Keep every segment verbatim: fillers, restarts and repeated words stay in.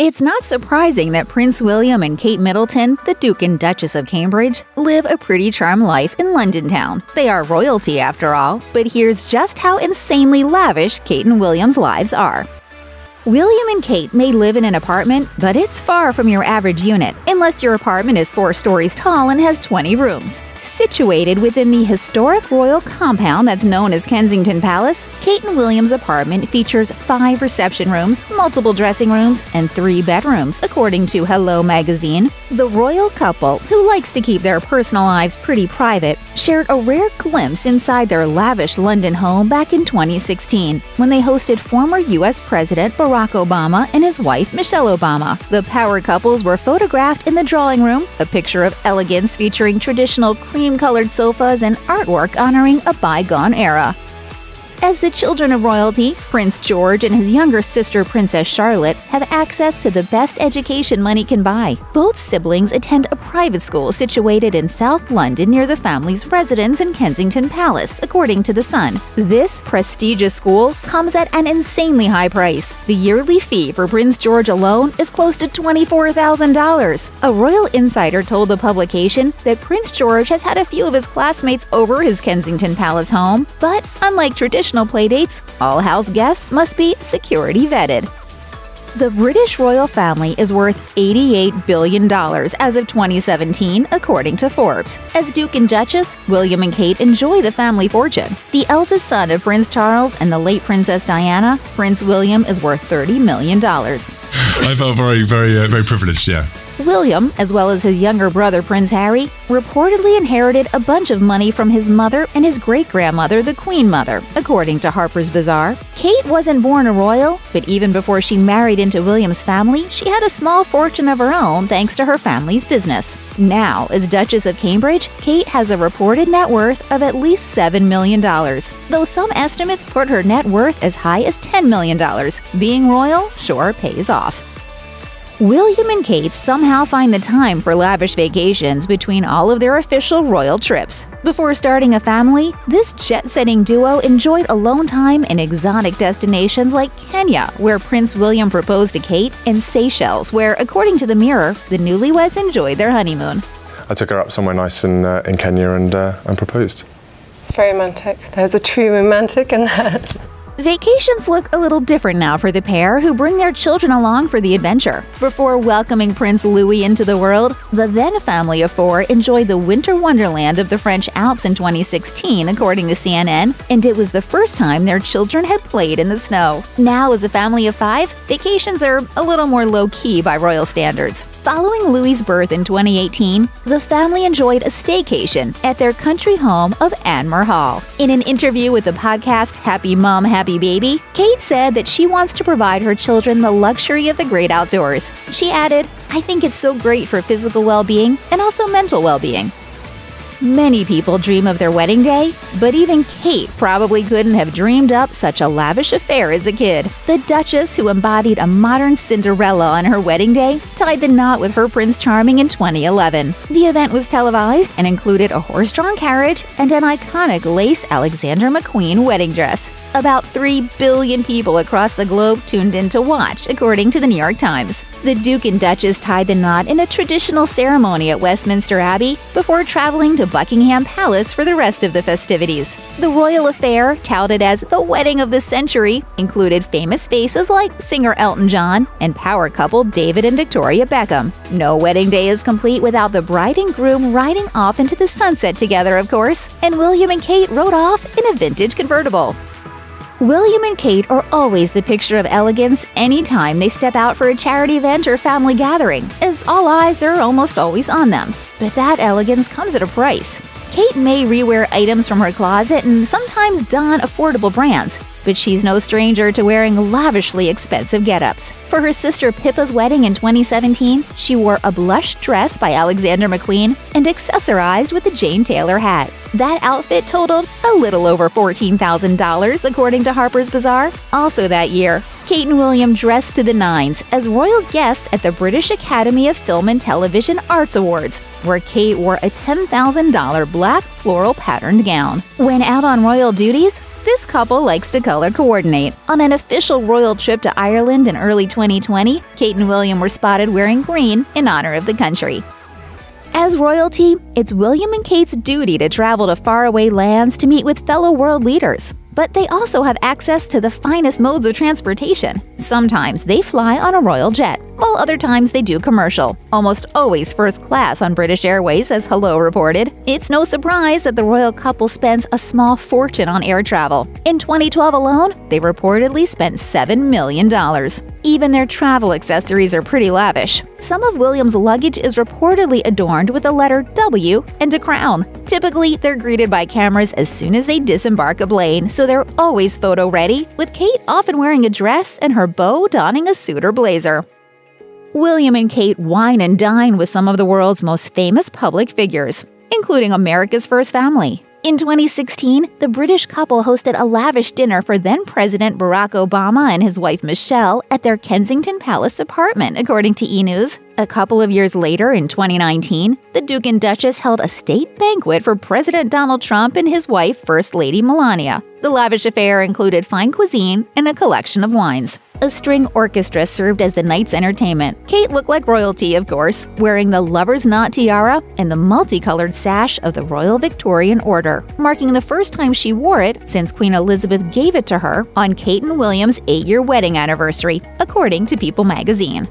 It's not surprising that Prince William and Kate Middleton, the Duke and Duchess of Cambridge, live a pretty charm life in London town. They are royalty after all, but here's just how insanely lavish Kate and William's lives are. William and Kate may live in an apartment, but it's far from your average unit, unless your apartment is four stories tall and has twenty rooms. Situated within the historic royal compound that's known as Kensington Palace, Kate and William's apartment features five reception rooms, multiple dressing rooms, and three bedrooms, according to Hello magazine. The royal couple, who likes to keep their personal lives pretty private, shared a rare glimpse inside their lavish London home back in twenty sixteen, when they hosted former U S President Barack Obama and his wife Michelle Obama. The power couples were photographed in the drawing room, a picture of elegance featuring traditional cream-colored sofas and artwork honoring a bygone era. As the children of royalty, Prince George and his younger sister Princess Charlotte have access to the best education money can buy. Both siblings attend a private school situated in South London near the family's residence in Kensington Palace, according to The Sun. This prestigious school comes at an insanely high price. The yearly fee for Prince George alone is close to twenty-four thousand dollars. A royal insider told the publication that Prince George has had a few of his classmates over his Kensington Palace home, but unlike traditional playdates, all house guests must be security vetted. The British royal family is worth eighty-eight billion dollars as of twenty seventeen, according to Forbes. As Duke and Duchess, William and Kate enjoy the family fortune. The eldest son of Prince Charles and the late Princess Diana, Prince William, is worth thirty million dollars. I felt very, very, uh, very privileged, yeah. William, as well as his younger brother Prince Harry, reportedly inherited a bunch of money from his mother and his great-grandmother, the Queen Mother, according to Harper's Bazaar. Kate wasn't born a royal, but even before she married into William's family, she had a small fortune of her own thanks to her family's business. Now, as Duchess of Cambridge, Kate has a reported net worth of at least seven million dollars, though some estimates put her net worth as high as ten million dollars. Being royal sure pays off. William and Kate somehow find the time for lavish vacations between all of their official royal trips. Before starting a family, this jet-setting duo enjoyed alone time in exotic destinations like Kenya, where Prince William proposed to Kate, and Seychelles, where, according to The Mirror, the newlyweds enjoyed their honeymoon. I took her up somewhere nice in, uh, in Kenya and, uh, and proposed. It's very romantic. There's a true romantic in that. Vacations look a little different now for the pair, who bring their children along for the adventure. Before welcoming Prince Louis into the world, the then family of four enjoyed the winter wonderland of the French Alps in twenty sixteen, according to C N N, and it was the first time their children had played in the snow. Now, as a family of five, vacations are a little more low-key by royal standards. Following Louis's birth in twenty eighteen, the family enjoyed a staycation at their country home of Anmer Hall. In an interview with the podcast Happy Mom Happy Baby, Kate said that she wants to provide her children the luxury of the great outdoors. She added, "I think it's so great for physical well-being and also mental well-being." Many people dream of their wedding day, but even Kate probably couldn't have dreamed up such a lavish affair as a kid. The Duchess, who embodied a modern Cinderella on her wedding day, tied the knot with her Prince Charming in twenty eleven. The event was televised and included a horse-drawn carriage and an iconic lace Alexander McQueen wedding dress. About three billion people across the globe tuned in to watch, according to the New York Times. The Duke and Duchess tied the knot in a traditional ceremony at Westminster Abbey before traveling to Buckingham Palace for the rest of the festivities. The royal affair, touted as the wedding of the century, included famous faces like singer Elton John and power couple David and Victoria Beckham. No wedding day is complete without the bride and groom riding off into the sunset together, of course, and William and Kate rode off in a vintage convertible. William and Kate are always the picture of elegance anytime they step out for a charity event or family gathering, as all eyes are almost always on them. But that elegance comes at a price. Kate may rewear items from her closet and sometimes don affordable brands, but she's no stranger to wearing lavishly expensive get-ups. For her sister Pippa's wedding in twenty seventeen, she wore a blush dress by Alexander McQueen and accessorized with a Jane Taylor hat. That outfit totaled a little over fourteen thousand dollars, according to Harper's Bazaar. Also that year, Kate and William dressed to the nines as royal guests at the British Academy of Film and Television Arts Awards, where Kate wore a ten thousand dollar black floral patterned gown. When out on royal duties, This couple likes to color coordinate. On an official royal trip to Ireland in early twenty twenty, Kate and William were spotted wearing green in honor of the country. As royalty, it's William and Kate's duty to travel to faraway lands to meet with fellow world leaders. But they also have access to the finest modes of transportation. Sometimes they fly on a royal jet, while other times they do commercial. Almost always first class on British Airways, as Hello reported. It's no surprise that the royal couple spends a small fortune on air travel. In twenty twelve alone, they reportedly spent seven million dollars. Even their travel accessories are pretty lavish. Some of William's luggage is reportedly adorned with the letter W and a crown. Typically, they're greeted by cameras as soon as they disembark a plane, so they're always photo ready, with Kate often wearing a dress and her beau donning a suit or blazer. William and Kate wine and dine with some of the world's most famous public figures, including America's first family. In twenty sixteen, the British couple hosted a lavish dinner for then-President Barack Obama and his wife Michelle at their Kensington Palace apartment, according to E! News. A couple of years later, in twenty nineteen, the Duke and Duchess held a state banquet for President Donald Trump and his wife, First Lady Melania. The lavish affair included fine cuisine and a collection of wines. A string orchestra served as the night's entertainment. Kate looked like royalty, of course, wearing the Lover's Knot tiara and the multicolored sash of the Royal Victorian Order, marking the first time she wore it since Queen Elizabeth gave it to her on Kate and William's eight-year wedding anniversary, according to People magazine.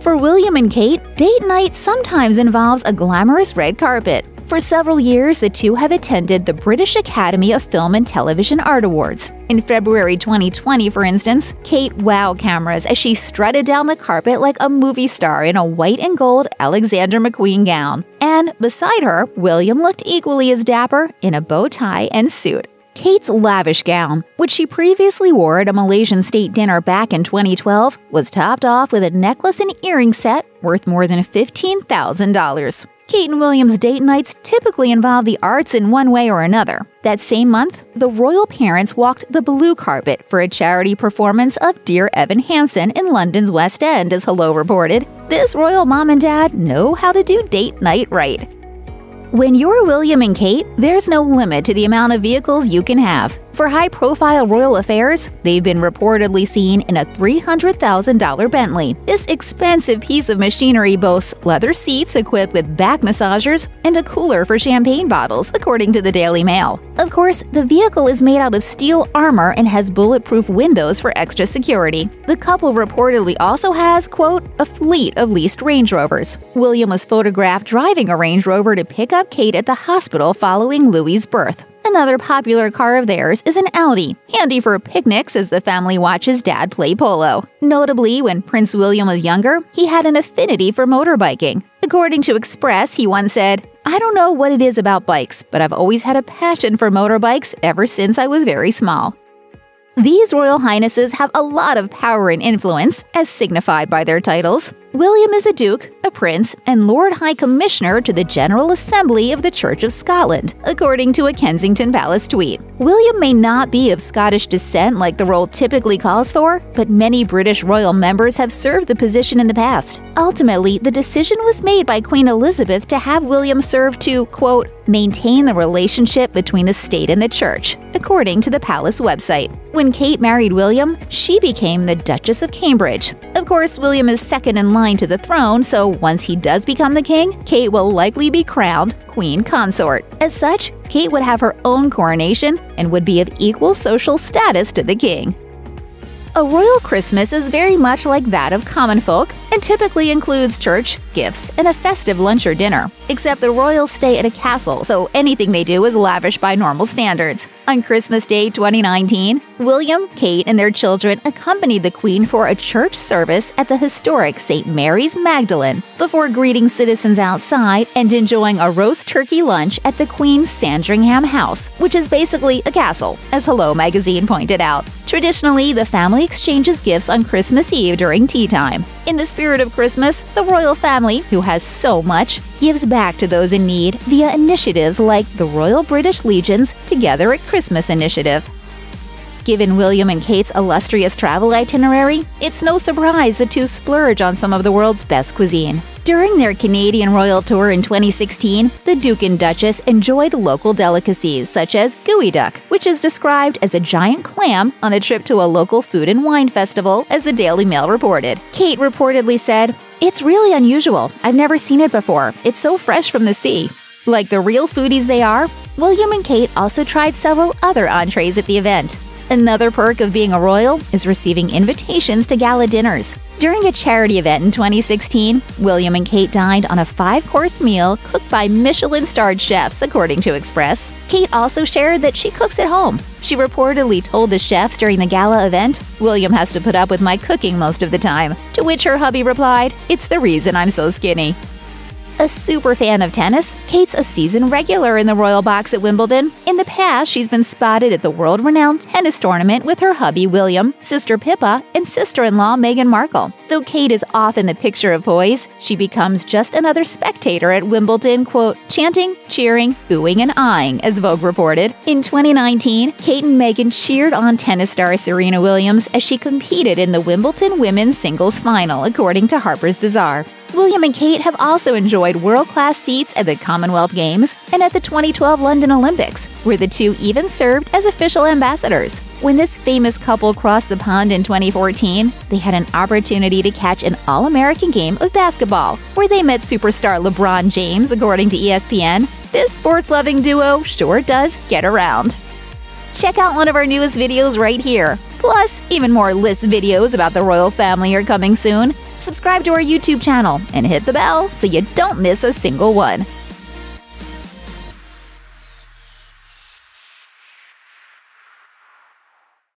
For William and Kate, date night sometimes involves a glamorous red carpet. For several years, the two have attended the British Academy of Film and Television Arts Awards. In February twenty twenty, for instance, Kate wowed cameras as she strutted down the carpet like a movie star in a white and gold Alexander McQueen gown. And beside her, William looked equally as dapper in a bow tie and suit. Kate's lavish gown, which she previously wore at a Malaysian state dinner back in twenty twelve, was topped off with a necklace and earring set worth more than fifteen thousand dollars. Kate and William's date nights typically involve the arts in one way or another. That same month, the royal parents walked the blue carpet for a charity performance of Dear Evan Hansen in London's West End, as Hello reported. This royal mom and dad know how to do date night right. When you're William and Kate, there's no limit to the amount of vehicles you can have. For high-profile royal affairs, they've been reportedly seen in a three hundred thousand dollar Bentley. This expensive piece of machinery boasts leather seats equipped with back massagers and a cooler for champagne bottles, according to the Daily Mail. Of course, the vehicle is made out of steel armor and has bulletproof windows for extra security. The couple reportedly also has, quote, a fleet of leased Range Rovers. William was photographed driving a Range Rover to pick up Kate at the hospital following Louis's birth. Another popular car of theirs is an Audi, handy for picnics as the family watches dad play polo. Notably, when Prince William was younger, he had an affinity for motorbiking. According to Express, he once said, "I don't know what it is about bikes, but I've always had a passion for motorbikes ever since I was very small." These royal highnesses have a lot of power and influence, as signified by their titles. William is a duke, a prince, and Lord High Commissioner to the General Assembly of the Church of Scotland, according to a Kensington Palace tweet. William may not be of Scottish descent like the role typically calls for, but many British royal members have served the position in the past. Ultimately, the decision was made by Queen Elizabeth to have William serve to, quote, maintain the relationship between the state and the church, according to the palace website. When Kate married William, she became the Duchess of Cambridge. Of course, William is second in line to the throne, so once he does become the king, Kate will likely be crowned Queen Consort. As such, Kate would have her own coronation and would be of equal social status to the king. A royal Christmas is very much like that of common folk and typically includes church, gifts, and a festive lunch or dinner. Except the royals stay at a castle, so anything they do is lavish by normal standards. On Christmas Day twenty nineteen, William, Kate, and their children accompanied the Queen for a church service at the historic Saint Mary's Magdalene before greeting citizens outside and enjoying a roast turkey lunch at the Queen's Sandringham House, which is basically a castle, as Hello magazine pointed out. Traditionally, the family exchanges gifts on Christmas Eve during tea time. In the spirit of Christmas, the royal family, who has so much, gives back to those in need via initiatives like the Royal British Legion's Together at Christmas initiative. Given William and Kate's illustrious travel itinerary, it's no surprise the two splurge on some of the world's best cuisine. During their Canadian royal tour in twenty sixteen, the Duke and Duchess enjoyed local delicacies such as gooey duck, which is described as a giant clam, on a trip to a local food and wine festival, as the Daily Mail reported. Kate reportedly said, "It's really unusual. I've never seen it before. It's so fresh from the sea." Like the real foodies they are, William and Kate also tried several other entrees at the event. Another perk of being a royal is receiving invitations to gala dinners. During a charity event in twenty sixteen, William and Kate dined on a five-course meal cooked by Michelin-starred chefs, according to Express. Kate also shared that she cooks at home. She reportedly told the chefs during the gala event, "William has to put up with my cooking most of the time," to which her hubby replied, "It's the reason I'm so skinny." A super fan of tennis, Kate's a season regular in the royal box at Wimbledon. In the past, she's been spotted at the world-renowned tennis tournament with her hubby William, sister Pippa, and sister-in-law Meghan Markle. Though Kate is often the picture of poise, she becomes just another spectator at Wimbledon, quote, chanting, cheering, oohing, and eyeing, as Vogue reported. In twenty nineteen, Kate and Meghan cheered on tennis star Serena Williams as she competed in the Wimbledon women's singles final, according to Harper's Bazaar. William and Kate have also enjoyed world-class seats at the Commonwealth Games and at the twenty twelve London Olympics, where the two even served as official ambassadors. When this famous couple crossed the pond in twenty fourteen, they had an opportunity to catch an all-American game of basketball, where they met superstar LeBron James, according to E S P N. This sports-loving duo sure does get around. Check out one of our newest videos right here! Plus, even more list videos about the royal family are coming soon. Subscribe to our YouTube channel and hit the bell so you don't miss a single one.